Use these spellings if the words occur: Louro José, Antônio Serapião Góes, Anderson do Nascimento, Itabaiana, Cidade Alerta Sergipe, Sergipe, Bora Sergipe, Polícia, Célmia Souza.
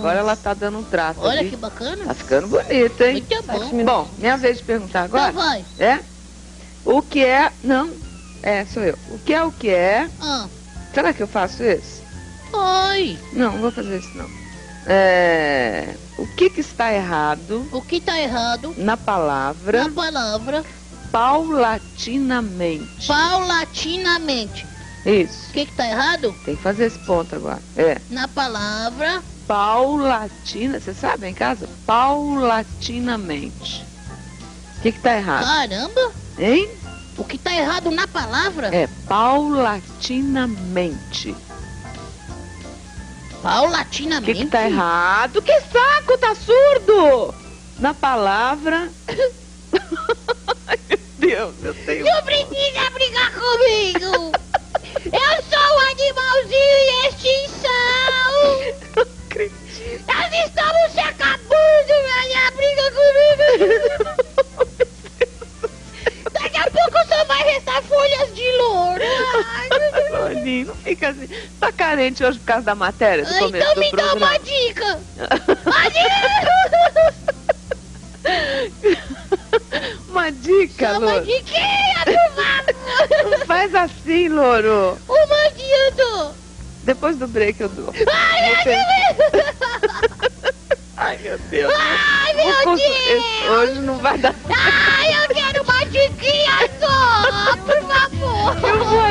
Agora ela tá dando um trato. Olha ali. Que bacana. Tá ficando bonita, hein? Muito bom. Bom, minha vez de perguntar agora. Então vai. É? O que é... Não. É, sou eu. O que é o que é? Ah. Será que eu faço isso? Oi. Não, não vou fazer isso não. É... O que está errado? O que está errado? Na palavra. Na palavra. Paulatinamente. Paulatinamente. Isso. O que está errado? Tem que fazer esse ponto agora. É. Na palavra. Paulatina, você sabe em casa? Paulatinamente. O que tá errado? Caramba! Hein? O que tá errado na palavra? É, paulatinamente. Paulatinamente? O que tá errado? Que saco, tá surdo! Na palavra... Ai, meu Deus, eu tenho... Não precisa brigar comigo! Eu sou um animalzinho em extinção! Nós estamos se acabando, velho! Briga comigo! Daqui a pouco só vai restar folhas de louro! Ai, não fica assim. Tá carente hoje por causa da matéria? Do começo então do me programa. Dá uma dica! Uma dica, Louro! Uma diquinha, por favor! Não faz assim, Louro! Uma dica! Depois do break eu dou. Ai, você... Ai meu Deus. Ai, meu Deus. Esse hoje não vai dar. Ai, eu quero uma diquinha só, por favor. Eu vou